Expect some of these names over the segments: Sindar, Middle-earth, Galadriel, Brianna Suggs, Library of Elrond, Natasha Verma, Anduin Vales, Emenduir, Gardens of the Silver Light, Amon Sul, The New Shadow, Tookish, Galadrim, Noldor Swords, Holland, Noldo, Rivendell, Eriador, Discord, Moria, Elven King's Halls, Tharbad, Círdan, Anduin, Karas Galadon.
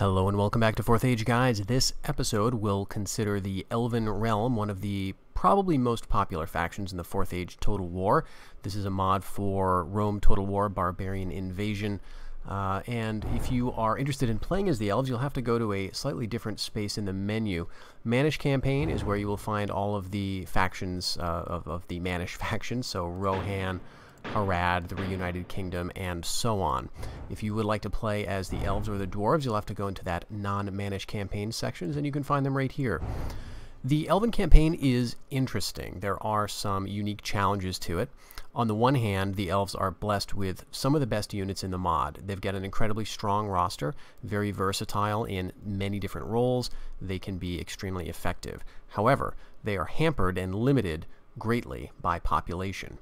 Hello and welcome back to Fourth Age, guys. This episode will consider the Elven Realm, one of the probably most popular factions in the Fourth Age Total War. This is a mod for Rome Total War Barbarian Invasion, and if you are interested in playing as the Elves, you'll have to go to a slightly different space in the menu. Manish Campaign is where you will find all of the factions of the Manish faction, so Rohan, Harad, the Reunited Kingdom, and so on. If you would like to play as the Elves or the Dwarves, you'll have to go into that non-Manish campaign sections, and you can find them right here. The Elven campaign is interesting. There are some unique challenges to it. On the one hand, the Elves are blessed with some of the best units in the mod. They've got an incredibly strong roster, very versatile in many different roles. They can be extremely effective. However, they are hampered and limited greatly by population.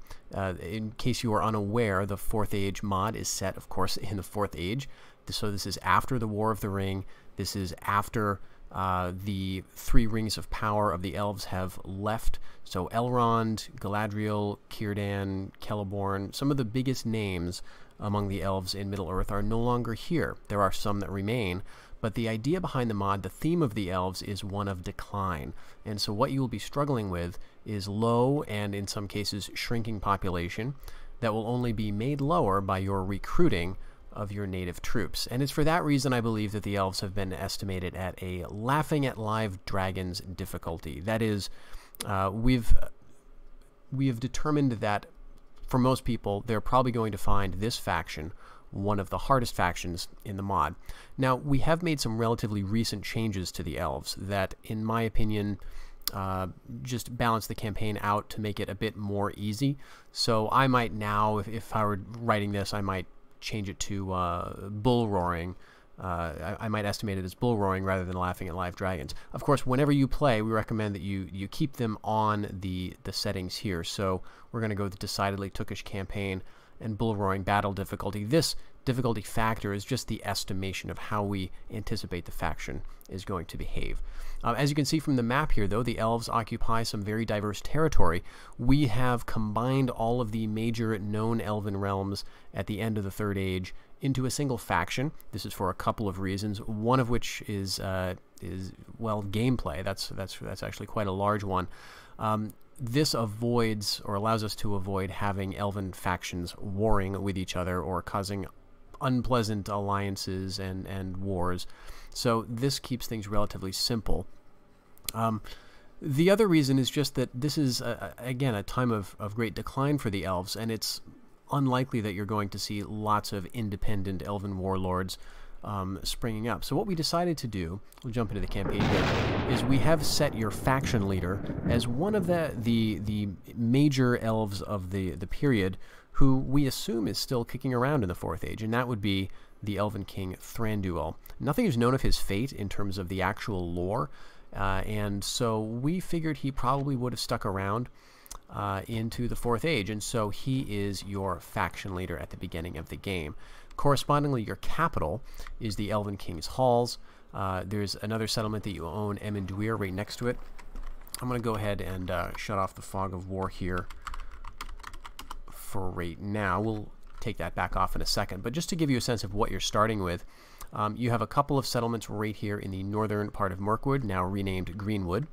In case you are unaware, the Fourth Age mod is set, of course, in the Fourth Age. So this is after the War of the Ring. This is after the three rings of power of the Elves have left. So Elrond, Galadriel, Círdan, Celeborn, some of the biggest names among the Elves in Middle-earth are no longer here. There are some that remain, but the idea behind the mod, the theme of the Elves, is one of decline. And so what you will be struggling with is low and, in some cases, shrinking population that will only be made lower by your recruiting of your native troops. And it's for that reason, I believe, that the Elves have been estimated at a laughing at live dragons difficulty. That is, we have determined that for most people, they're probably going to find this faction one of the hardest factions in the mod. Now, we have made some relatively recent changes to the Elves that, in my opinion, just balance the campaign out to make it a bit more easy. So I might now, if I were writing this, I might change it to bull roaring. I might estimate it as bull roaring rather than laughing at live dragons. Of course, whenever you play, we recommend that you keep them on the settings here. So we're going to go with decidedly Tookish campaign and bull roaring battle difficulty. This difficulty factor is just the estimation of how we anticipate the faction is going to behave. As you can see from the map here, though, the Elves occupy some very diverse territory. We have combined all of the major known Elven realms at the end of the Third Age into a single faction. This is for a couple of reasons, one of which is well, gameplay. That's actually quite a large one. This avoids, or allows us to avoid, having Elven factions warring with each other or causing unpleasant alliances and wars. So this keeps things relatively simple. The other reason is just that this is, again, a time of great decline for the Elves, and it's unlikely that you're going to see lots of independent Elven warlords springing up. So what we decided to do, we'll jump into the campaign here, is we have set your faction leader as one of the major Elves of the period, who we assume is still kicking around in the Fourth Age, and that would be the Elven King Thranduil. Nothing is known of his fate in terms of the actual lore, and so we figured he probably would have stuck around into the Fourth Age, and so he is your faction leader at the beginning of the game. Correspondingly, your capital is the Elven King's Halls. There's another settlement that you own, Emenduir, right next to it. I'm going to go ahead and shut off the Fog of War here for right now. We'll take that back off in a second, but just to give you a sense of what you're starting with, you have a couple of settlements right here in the northern part of Mirkwood, now renamed Greenwood.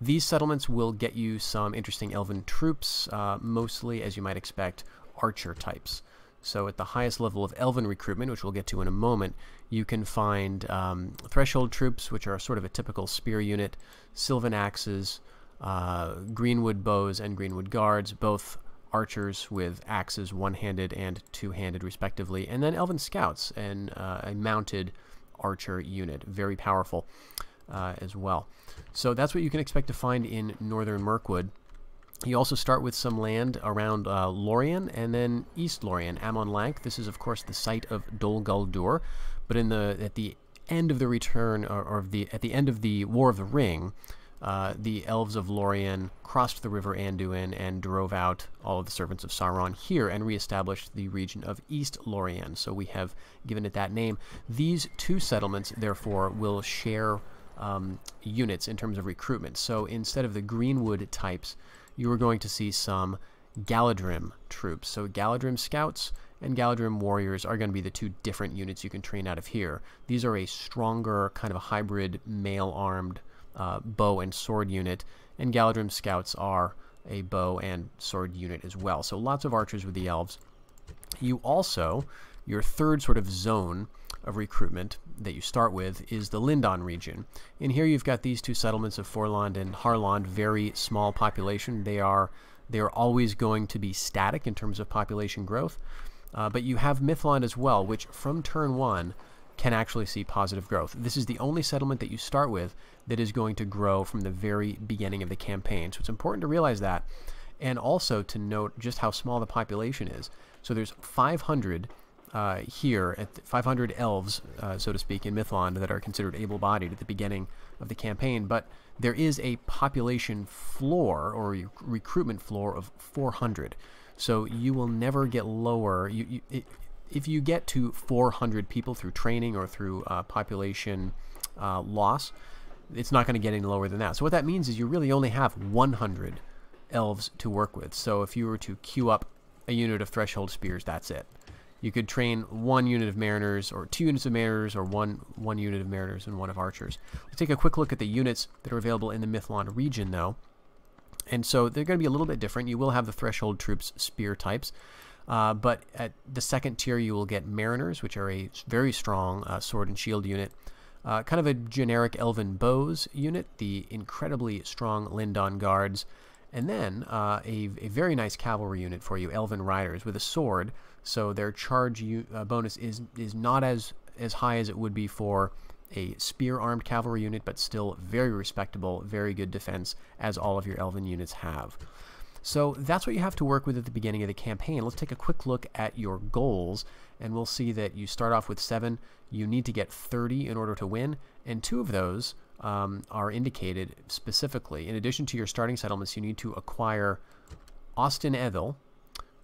These settlements will get you some interesting Elven troops, mostly, as you might expect, archer types. So at the highest level of Elven recruitment, which we'll get to in a moment, you can find Threshold troops, which are sort of a typical spear unit, Sylvan axes, Greenwood bows, and Greenwood guards, both archers with axes, one-handed and two-handed respectively, and then Elven scouts, and a mounted archer unit, very powerful as well. So that's what you can expect to find in northern Mirkwood. You also start with some land around Lorien and then East Lorien, Amon Lanc. This is, of course, the site of Dol Guldur, but at the end of the War of the Ring, the Elves of Lorien crossed the River Anduin and drove out all of the servants of Sauron here and reestablished the region of East Lorien. So we have given it that name. These two settlements, therefore, will share units in terms of recruitment. So instead of the Greenwood types, you are going to see some Galadrim troops. So Galadrim scouts and Galadrim warriors are going to be the two different units you can train out of here. These are a stronger, kind of a hybrid mail-armed bow and sword unit, and Galadrim scouts are a bow and sword unit as well. So lots of archers with the elves. You also, your third sort of zone of recruitment that you start with is the Lindon region. In here you've got these two settlements of Forlond and Harlond, very small population. They are always going to be static in terms of population growth, but you have Mithlond as well, which from turn one can actually see positive growth. This is the only settlement that you start with that is going to grow from the very beginning of the campaign. So it's important to realize that, and also to note just how small the population is. So there's 500 here, at 500 elves, so to speak, in Mithlond that are considered able-bodied at the beginning of the campaign, but there is a population floor or recruitment floor of 400. So you will never get lower. If you get to 400 people through training or through population loss, it's not going to get any lower than that. So what that means is you really only have 100 elves to work with. So if you were to queue up a unit of threshold spears, that's it. You could train one unit of mariners or two units of mariners or one unit of mariners and one of archers. Let's take a quick look at the units that are available in the Mithlond region, though. And so they're going to be a little bit different. You will have the threshold troops spear types. But at the second tier, you will get mariners, which are a very strong sword and shield unit. Kind of a generic elven bows unit, the incredibly strong Lindon guards, and then a very nice cavalry unit for you, elven riders, with a sword. So their charge bonus is not as high as it would be for a spear-armed cavalry unit, but still very respectable, very good defense, as all of your elven units have. So that's what you have to work with at the beginning of the campaign. Let's take a quick look at your goals, and we'll see that you start off with 7. You need to get 30 in order to win, and 2 of those are indicated specifically. In addition to your starting settlements, you need to acquire Ost-in-Edhil,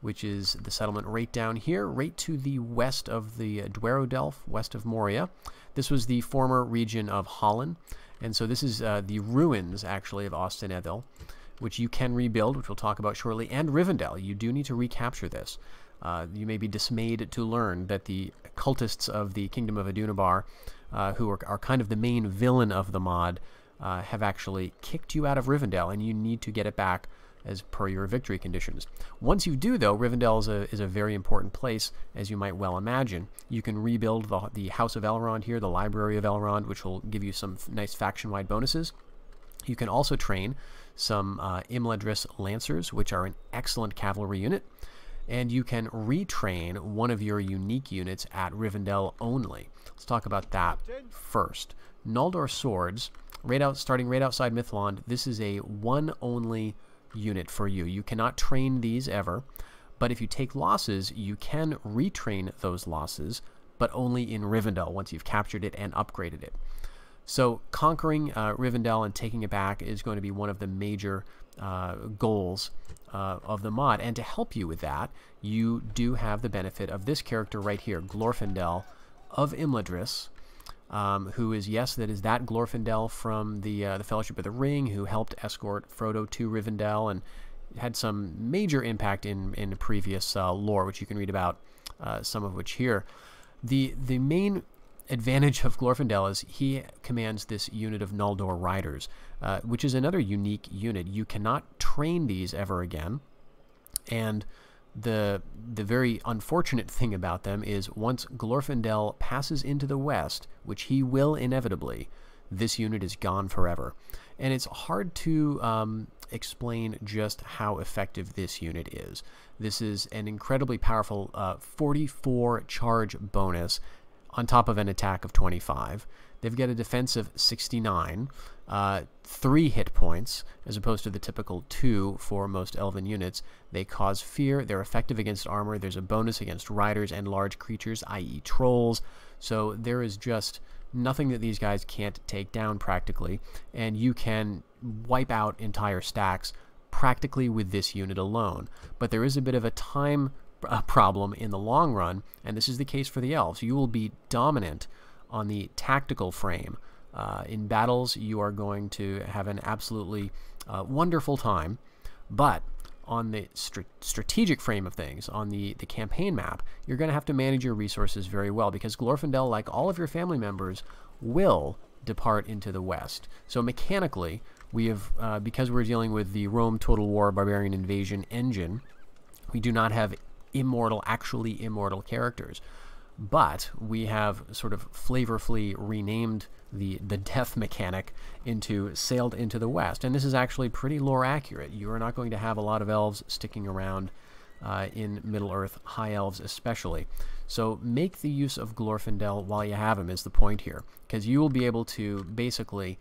which is the settlement right down here, right to the west of the Duerodelf, west of Moria. This was the former region of Holland, and so this is the ruins, actually, of Ost-in-Edhil, which you can rebuild, which we'll talk about shortly, and Rivendell. You do need to recapture this. You may be dismayed to learn that the cultists of the Kingdom of Adunabar, who are kind of the main villain of the mod, have actually kicked you out of Rivendell, and you need to get it back as per your victory conditions. Once you do, though, Rivendell is a very important place, as you might well imagine. You can rebuild the House of Elrond here, the Library of Elrond, which will give you some nice faction-wide bonuses. You can also train some Imladris Lancers, which are an excellent cavalry unit, and you can retrain one of your unique units at Rivendell only. Let's talk about that first. Noldor Swords, starting right outside Mithlond, this is a one-only unit for you. You cannot train these ever, but if you take losses, you can retrain those losses, but only in Rivendell once you've captured it and upgraded it. So conquering Rivendell and taking it back is going to be one of the major goals of the mod, and to help you with that, you do have the benefit of this character right here, Glorfindel of Imladris, who is, yes, that Glorfindel from the Fellowship of the Ring, who helped escort Frodo to Rivendell and had some major impact in previous lore, which you can read about, some of which here. The main advantage of Glorfindel is he commands this unit of Noldor Riders, which is another unique unit. You cannot train these ever again, and the very unfortunate thing about them is once Glorfindel passes into the west, which he will inevitably, this unit is gone forever. And it's hard to explain just how effective this unit is. This is an incredibly powerful 44 charge bonus on top of an attack of 25. They've got a defense of 69, 3 hit points, as opposed to the typical 2 for most elven units. They cause fear, they're effective against armor, there's a bonus against riders and large creatures, i.e. trolls, so there is just nothing that these guys can't take down practically, and you can wipe out entire stacks practically with this unit alone. But there is a bit of a time problem in the long run, and this is the case for the elves. You will be dominant on the tactical frame. In battles, you are going to have an absolutely wonderful time, but on the strategic frame of things, on the campaign map, you're going to have to manage your resources very well, because Glorfindel, like all of your family members, will depart into the west. So mechanically, we have, because we're dealing with the Rome Total War Barbarian Invasion engine, we do not have actually immortal characters. But we have sort of flavorfully renamed the death mechanic into Sailed into the West. And this is actually pretty lore accurate. You are not going to have a lot of elves sticking around in Middle-earth, high elves especially. So make the use of Glorfindel while you have him is the point here, because you will be able to basically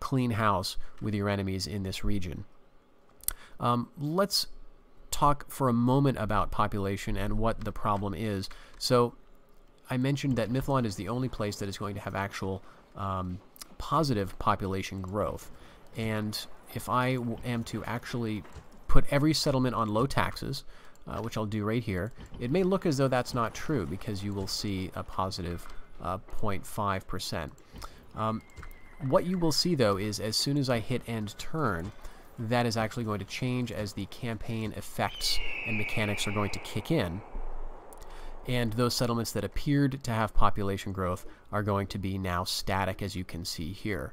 clean house with your enemies in this region. Let's talk for a moment about population and what the problem is. So I mentioned that Mithlond is the only place that is going to have actual positive population growth. And if I am to actually put every settlement on low taxes, which I'll do right here, it may look as though that's not true, because you will see a positive 0.5%. What you will see, though, is as soon as I hit end turn, that is actually going to change as the campaign effects and mechanics are going to kick in. And those settlements that appeared to have population growth are going to be now static, as you can see here.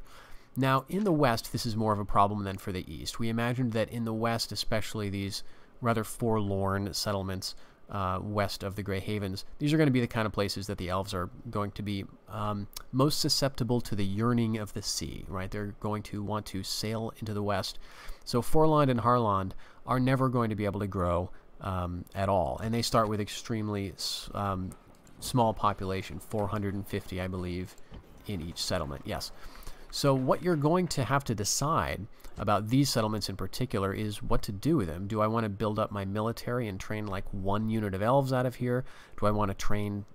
Now, in the west, this is more of a problem than for the east. We imagined that in the west, especially these rather forlorn settlements west of the Grey Havens, these are going to be the kind of places that the elves are going to be most susceptible to the yearning of the sea, right? They're going to want to sail into the west. So Forlond and Harlond are never going to be able to grow at all, and they start with extremely small population, 450, I believe, in each settlement. Yes. So what you're going to have to decide about these settlements in particular is what to do with them. Do I want to build up my military and train like one unit of elves out of here? Do I want to train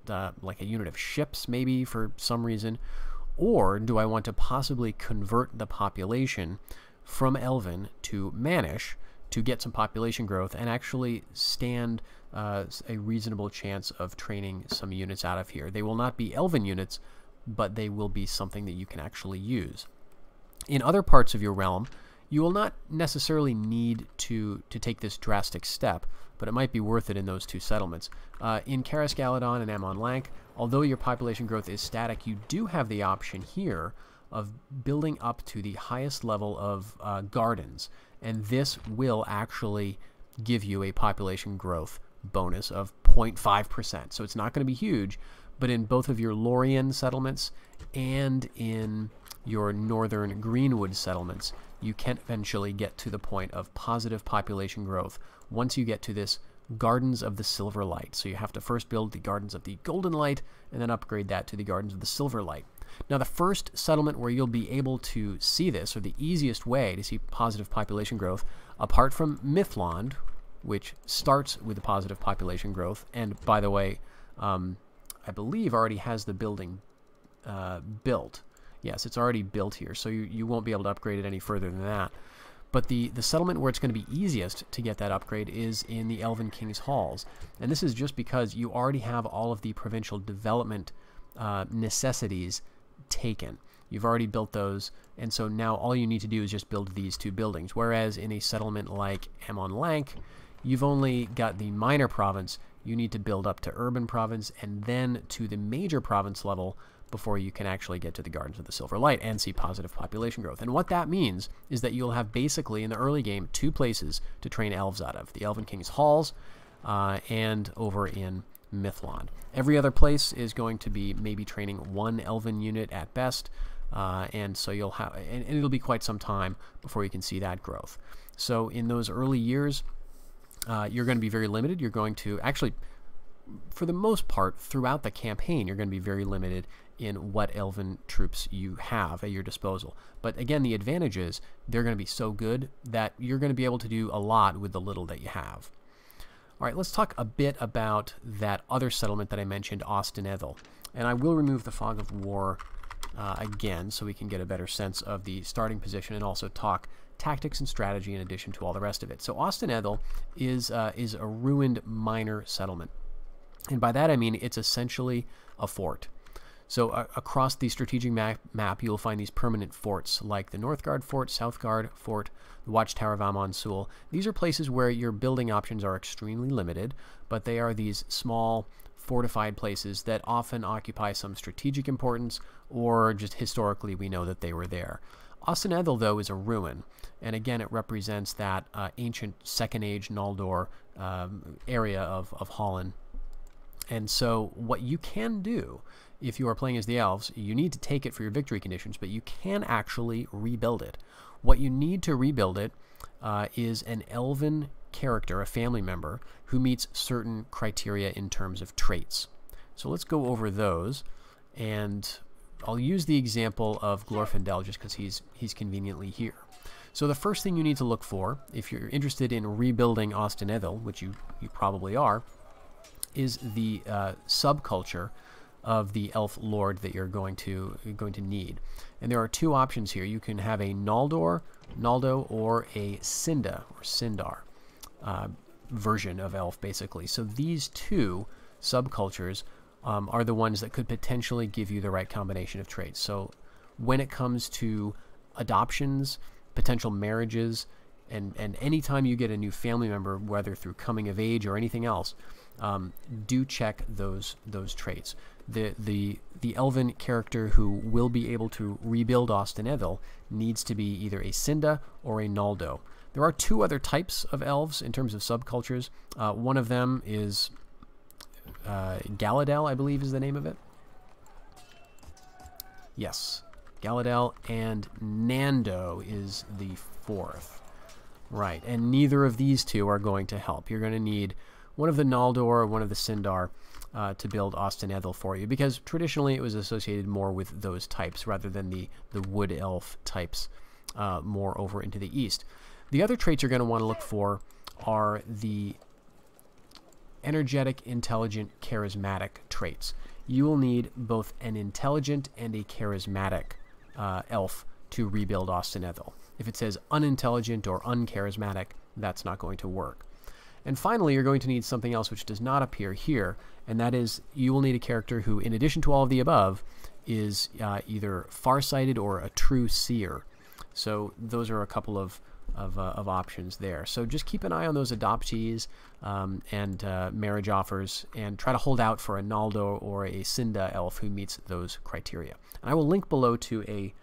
like a unit of ships maybe for some reason? Or do I want to possibly convert the population from Elven to Manish to get some population growth and actually stand a reasonable chance of training some units out of here? They will not be Elven units, but they will be something that you can actually use. In other parts of your realm, you will not necessarily need to take this drastic step, but it might be worth it in those two settlements. In Karas Galadon and Amon Lanc, although your population growth is static, you do have the option here of building up to the highest level of gardens, and this will actually give you a population growth bonus of 0.5%. So it's not going to be huge, but in both of your Lorien settlements and in your northern Greenwood settlements, you can eventually get to the point of positive population growth once you get to this Gardens of the Silver Light. So you have to first build the Gardens of the Golden Light and then upgrade that to the Gardens of the Silver Light. Now, the first settlement where you'll be able to see this, or the easiest way to see positive population growth, apart from Mithlond, which starts with a positive population growth, and by the way, I believe already has the building built. Yes, it's already built here, so you won't be able to upgrade it any further than that. But the settlement where it's going to be easiest to get that upgrade is in the Elven King's Halls. And this is just because you already have all of the provincial development necessities taken. You've already built those, and so now all you need to do is just build these two buildings. Whereas in a settlement like Amon Lanc, you've only got the minor province. You need to build up to urban province and then to the major province level before you can actually get to the Gardens of the Silver Light and see positive population growth. And what that means is that you'll have basically in the early game two places to train elves out of, the Elven King's Halls and over in Mithlond. Every other place is going to be maybe training one elven unit at best, and so you'll have, and it'll be quite some time before you can see that growth. So in those early years, you're going to be very limited. You're going to actually, for the most part, throughout the campaign, you're going to be very limited in what elven troops you have at your disposal. But again, the advantage is they're going to be so good that you're going to be able to do a lot with the little that you have. All right, let's talk a bit about that other settlement that I mentioned, Ost-in-Edhil. And I will remove the Fog of War again so we can get a better sense of the starting position and also talk tactics and strategy in addition to all the rest of it. So Ost-in-Edhil is a ruined minor settlement. And by that I mean it's essentially a fort. So across the strategic map, you'll find these permanent forts, like the Northgard Fort, Southgard Fort, the Watchtower of Amon Sul. These are places where your building options are extremely limited, but they are these small fortified places that often occupy some strategic importance, or just historically we know that they were there. Ost-in-Edhil, though, is a ruin, and again it represents that ancient Second Age Noldor area of Holland. And so what you can do, if you are playing as the elves, you need to take it for your victory conditions, but you can actually rebuild it. What you need to rebuild it is an elven character, a family member, who meets certain criteria in terms of traits. So let's go over those, and I'll use the example of Glorfindel just because he's conveniently here. So the first thing you need to look for, if you're interested in rebuilding Ost-in-Edhil, which you probably are, is the subculture of the elf lord that you're going to need. And there are two options here. You can have a Noldo, or a Sinda or Sindar version of elf, basically. So these two subcultures are the ones that could potentially give you the right combination of traits. So when it comes to adoptions, potential marriages, and anytime you get a new family member, whether through coming of age or anything else, do check those traits. The elven character who will be able to rebuild Ost-in-Edhil needs to be either a Sinda or a Noldo. There are two other types of elves in terms of subcultures. One of them is Galadriel, I believe is the name of it. Yes, Galadriel, and Nando is the fourth. Right, and neither of these two are going to help. You're going to need one of the Noldor or one of the Sindar to build Ost-in-Edhil for you, because traditionally it was associated more with those types rather than the wood elf types more over into the east. The other traits you're going to want to look for are the energetic, intelligent, charismatic traits. You will need both an intelligent and a charismatic elf to rebuild Ost-in-Edhil. If it says unintelligent or uncharismatic, that's not going to work. And finally, you're going to need something else which does not appear here, and that is you will need a character who, in addition to all of the above, is either farsighted or a true seer. So those are a couple of options there. So just keep an eye on those adoptees and marriage offers, and try to hold out for a Noldo or a Sinda elf who meets those criteria. And I will link below to a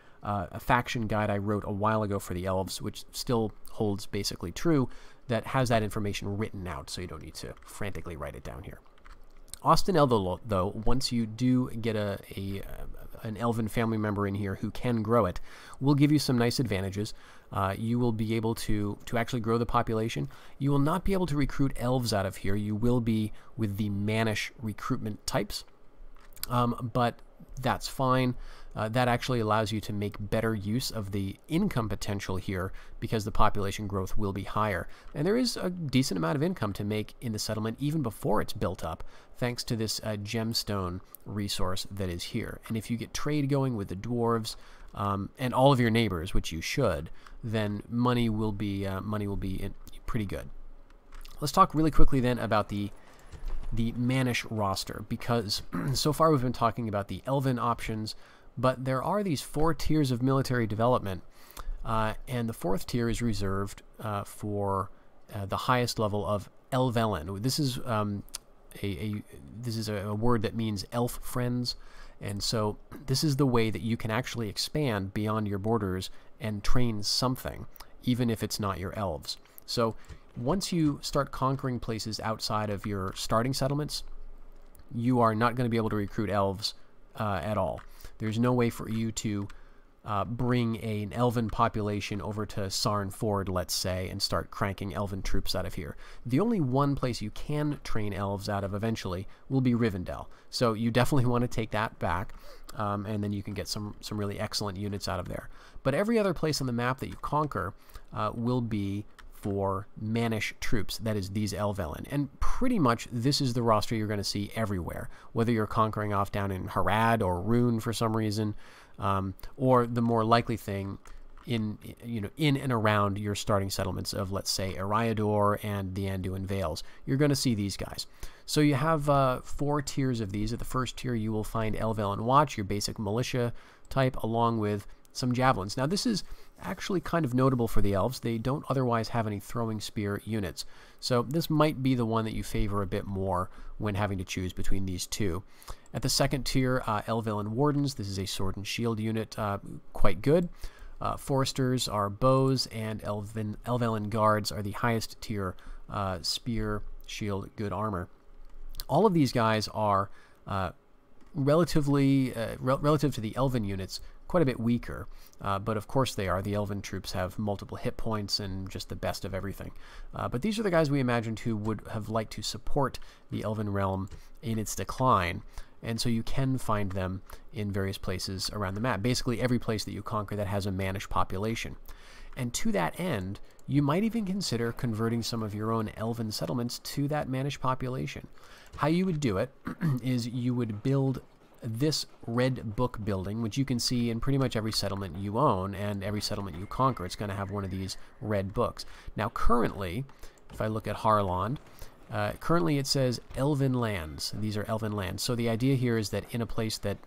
faction guide I wrote a while ago for the elves, which still holds basically true, that has that information written out, so you don't need to frantically write it down here. Ost-in-Edhil, though, once you do get an elven family member in here who can grow it, will give you some nice advantages. You will be able to actually grow the population. You will not be able to recruit elves out of here. You will be with the Manish recruitment types, but that's fine. That actually allows you to make better use of the income potential here, because the population growth will be higher. And there is a decent amount of income to make in the settlement even before it's built up, thanks to this gemstone resource that is here. And if you get trade going with the dwarves and all of your neighbors, which you should, then money will be pretty good. Let's talk really quickly then about the Manish roster, because so far we've been talking about the elven options, but there are these four tiers of military development, and the fourth tier is reserved for the highest level of Elvelin. This is a word that means elf friends, and so this is the way that you can actually expand beyond your borders and train something, even if it's not your elves. So once you start conquering places outside of your starting settlements, you are not going to be able to recruit elves at all. There's no way for you to bring an elven population over to Sarn Ford, let's say, and start cranking elven troops out of here. The only one place you can train elves out of eventually will be Rivendell. So you definitely want to take that back, and then you can get some really excellent units out of there. But every other place on the map that you conquer will be for Manish troops, that is, these Elvelin. And pretty much this is the roster you're going to see everywhere, whether you're conquering off down in Harad or Rune for some reason, or the more likely thing in and around your starting settlements of, let's say, Eriador and the Anduin Vales. You're going to see these guys. So you have 4 tiers of these. At the first tier, you will find Elvelin Watch, your basic militia type, along with some javelins. Now, this is actually kind of notable for the elves. They don't otherwise have any throwing spear units. So this might be the one that you favor a bit more when having to choose between these two. At the second tier, Elvelin Wardens. This is a sword and shield unit, quite good. Foresters are bows, and Elvelin Guards are the highest tier, spear, shield, good armor. All of these guys are relative to the Elven units, quite a bit weaker, but of course they are. The Elven troops have multiple hit points and just the best of everything. But these are the guys we imagined who would have liked to support the Elven realm in its decline, and so you can find them in various places around the map. Basically every place that you conquer that has a mannish population. And to that end, you might even consider converting some of your own Elven settlements to that mannish population. How you would do it is you would build this red book building, which you can see in pretty much every settlement you own and every settlement you conquer. It's going to have one of these red books. Now currently, if I look at Harlond, currently it says Elven Lands. These are Elven Lands. So the idea here is that in a place that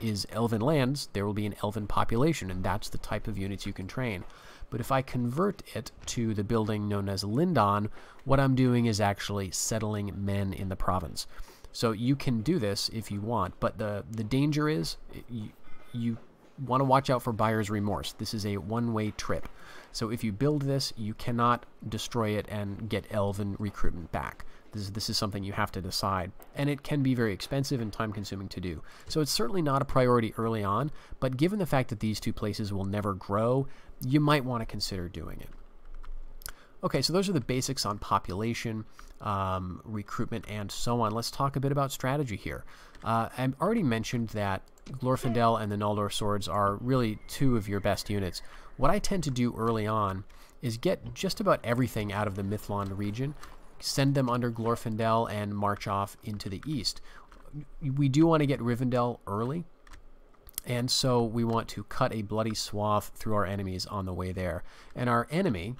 is Elven Lands, there will be an Elven population, and that's the type of units you can train. But if I convert it to the building known as Lindon, what I'm doing is actually settling men in the province. So you can do this if you want, but the danger is you want to watch out for buyer's remorse. This is a one-way trip. So if you build this, you cannot destroy it and get Elven recruitment back. This is something you have to decide, and it can be very expensive and time-consuming to do. So it's certainly not a priority early on, but given the fact that these two places will never grow, you might want to consider doing it. Okay, so those are the basics on population, recruitment, and so on. Let's talk a bit about strategy here. I've already mentioned that Glorfindel and the Noldor Swords are really two of your best units. What I tend to do early on is get just about everything out of the Mithlond region, send them under Glorfindel, and march off into the east. We do want to get Rivendell early, and so we want to cut a bloody swath through our enemies on the way there. And our enemy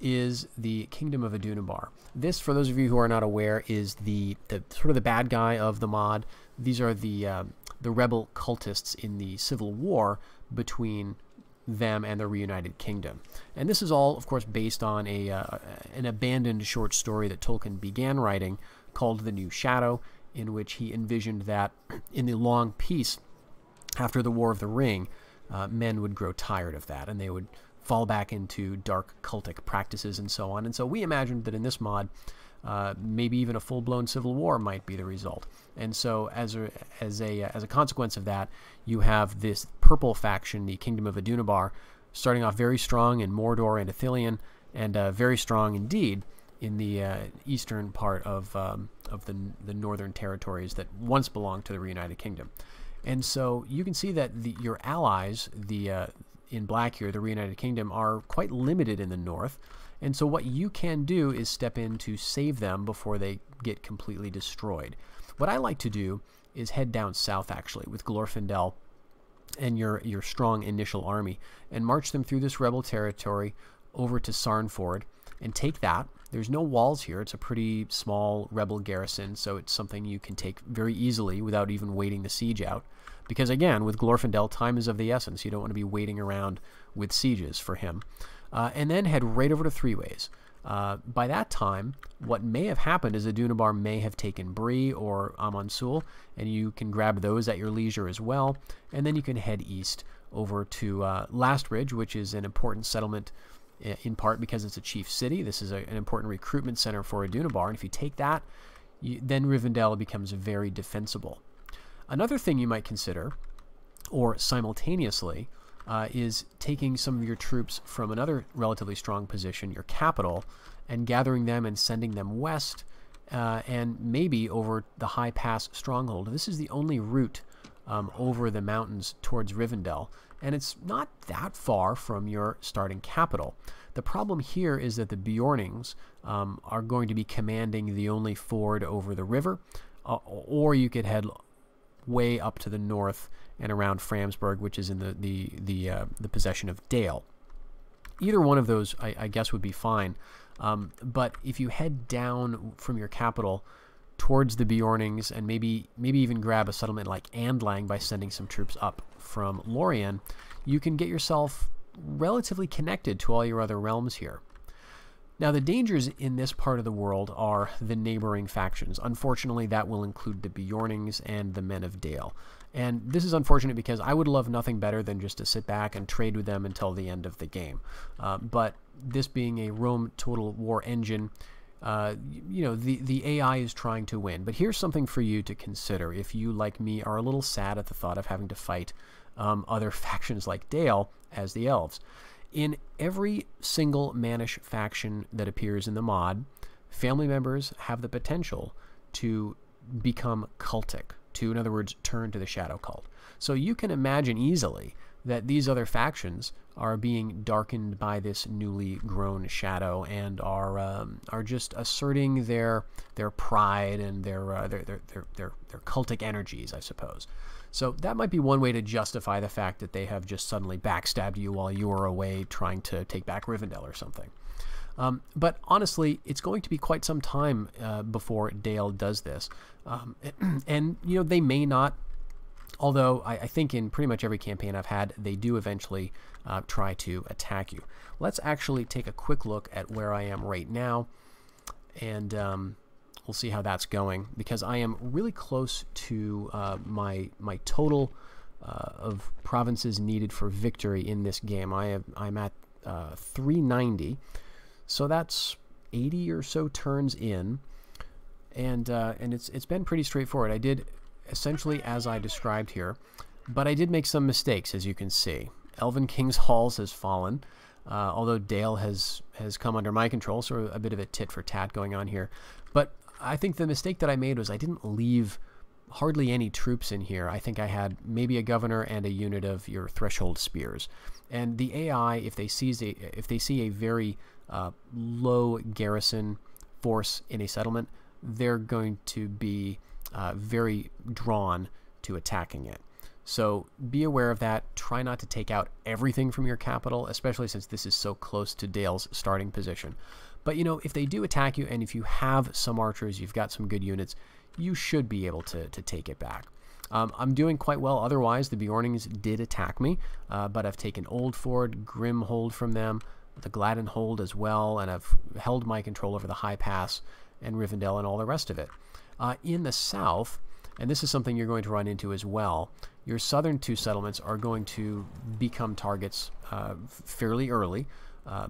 is the Kingdom of Adunabar. This, for those of you who are not aware, is the sort of the bad guy of the mod. These are the rebel cultists in the civil war between them and the Reunited Kingdom. And this is all, of course, based on an abandoned short story that Tolkien began writing called The New Shadow, in which he envisioned that in the long peace after the War of the Ring, men would grow tired of that and they would fall back into dark cultic practices and so on. And so we imagined that in this mod, maybe even a full-blown civil war might be the result. And so as a consequence of that, you have this purple faction, the Kingdom of Adunabar, starting off very strong in Mordor and Ithilien, and very strong indeed in the eastern part of the northern territories that once belonged to the Reunited Kingdom. And so you can see that your allies, in black here, the Reunited Kingdom, are quite limited in the north. And so what you can do is step in to save them before they get completely destroyed. What I like to do is head down south, actually, with Glorfindel and your strong initial army, and march them through this rebel territory over to Sarn Ford and take that. There's no walls here. It's a pretty small rebel garrison, so it's something you can take very easily without even waiting the siege out. Because again, with Glorfindel, time is of the essence. You don't want to be waiting around with sieges for him. And then head right over to Three Ways. By that time, what may have happened is Adunabar may have taken Bree or Amon Sul, and you can grab those at your leisure as well. And then you can head east over to Last Ridge, which is an important settlement in part because it's a chief city. This is an important recruitment center for Adunabar, and if you take that, then Rivendell becomes very defensible. Another thing you might consider, or simultaneously, is taking some of your troops from another relatively strong position, your capital, and gathering them and sending them west, and maybe over the High Pass Stronghold. This is the only route over the mountains towards Rivendell, and it's not that far from your starting capital. The problem here is that the Beornings are going to be commanding the only ford over the river, or you could head way up to the north and around Framsburg, which is in the possession of Dale. Either one of those, I guess, would be fine. But if you head down from your capital towards the Beornings, and maybe even grab a settlement like Andlang by sending some troops up from Lorien, you can get yourself relatively connected to all your other realms here. Now, the dangers in this part of the world are the neighboring factions. Unfortunately, that will include the Beornings and the Men of Dale. And this is unfortunate because I would love nothing better than just to sit back and trade with them until the end of the game. But this being a Rome Total War engine, you know, the AI is trying to win. But here's something for you to consider if you, like me, are a little sad at the thought of having to fight other factions like Dale as the elves. In every single Manish faction that appears in the mod, family members have the potential to become cultic, to, in other words, turn to the shadow cult. So you can imagine easily that these other factions are being darkened by this newly grown shadow and are just asserting their pride and their cultic energies, I suppose. So that might be one way to justify the fact that they have just suddenly backstabbed you while you were away trying to take back Rivendell or something. But honestly, it's going to be quite some time before Dale does this. And, you know, they may not, although I think in pretty much every campaign I've had, they do eventually try to attack you. Let's actually take a quick look at where I am right now, and we'll see how that's going, because I am really close to my total of provinces needed for victory in this game. I'm at 390, so that's 80 or so turns in, and it's been pretty straightforward. I did essentially as I described here, but I did make some mistakes, as you can see. Elven King's Halls has fallen. Although Dale has come under my control, so a bit of a tit for tat going on here. But I think the mistake that I made was I didn't leave hardly any troops in here. I think I had maybe a governor and a unit of your threshold spears. And the AI, if they see a very low garrison force in a settlement, they're going to be very drawn to attacking it. So be aware of that. Try not to take out everything from your capital, especially since this is so close to Dale's starting position. But, you know, if they do attack you, and if you have some archers, you've got some good units, you should be able to take it back. I'm doing quite well otherwise. The Beornings did attack me, but I've taken Old Ford, Grimhold from them, the Gladden Hold as well, and I've held my control over the High Pass and Rivendell and all the rest of it. In the south, and this is something you're going to run into as well, your southern two settlements are going to become targets fairly early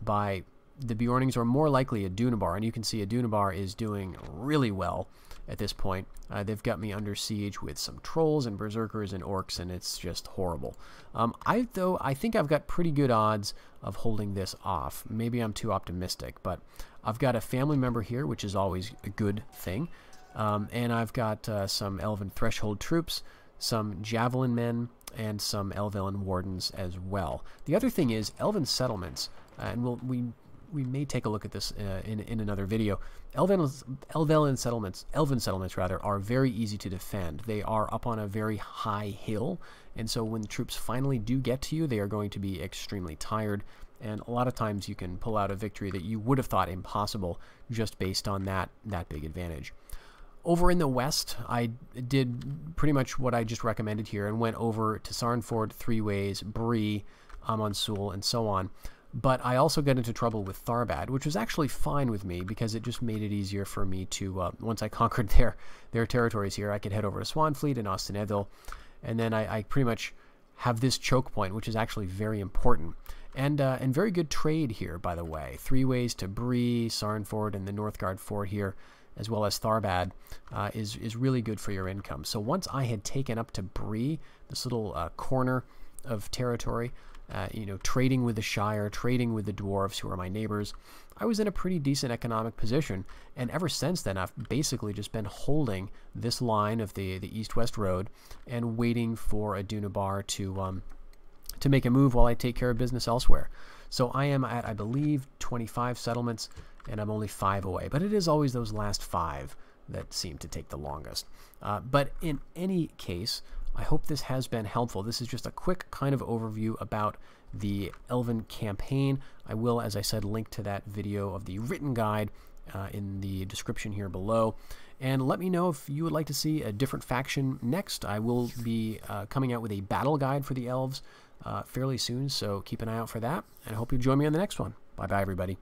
by the Beornings, or more likely Adunabar. And you can see Adunabar is doing really well at this point. They've got me under siege with some trolls and berserkers and orcs, and it's just horrible. I think I've got pretty good odds of holding this off. Maybe I'm too optimistic, but I've got a family member here, which is always a good thing. And I've got some Elven Threshold troops, some Javelin men, and some Elvelin Wardens as well. The other thing is Elven settlements, and we may take a look at this in another video. Elven settlements are very easy to defend. They are up on a very high hill, and so when the troops finally do get to you, they are going to be extremely tired, and a lot of times you can pull out a victory that you would have thought impossible just based on that big advantage. Over in the west, I did pretty much what I just recommended here and went over to Sarn Ford, Three Ways, Bree, Amon Sul, and so on. But I also got into trouble with Tharbad, which was actually fine with me because it just made it easier for me to, once I conquered their territories here, I could head over to Swanfleet and Ost-in-Edhil. And then I pretty much have this choke point, which is actually very important. And very good trade here, by the way. Three Ways to Bree, Sarn Ford, and the Northgard Ford here, as well as Tharbad, is really good for your income. So once I had taken up to Bree, this little corner of territory, you know, trading with the Shire, trading with the dwarves who are my neighbors, I was in a pretty decent economic position. And ever since then, I've basically just been holding this line of the east-west road and waiting for Adunabar to make a move while I take care of business elsewhere. So I am at, I believe, 25 settlements, and I'm only 5 away. But it is always those last 5 that seem to take the longest. But in any case, I hope this has been helpful. This is just a quick kind of overview about the Elven campaign. I will, as I said, link to that video of the written guide in the description here below. And let me know if you would like to see a different faction next. I will be coming out with a battle guide for the elves fairly soon, so keep an eye out for that. And I hope you join me on the next one. Bye-bye, everybody.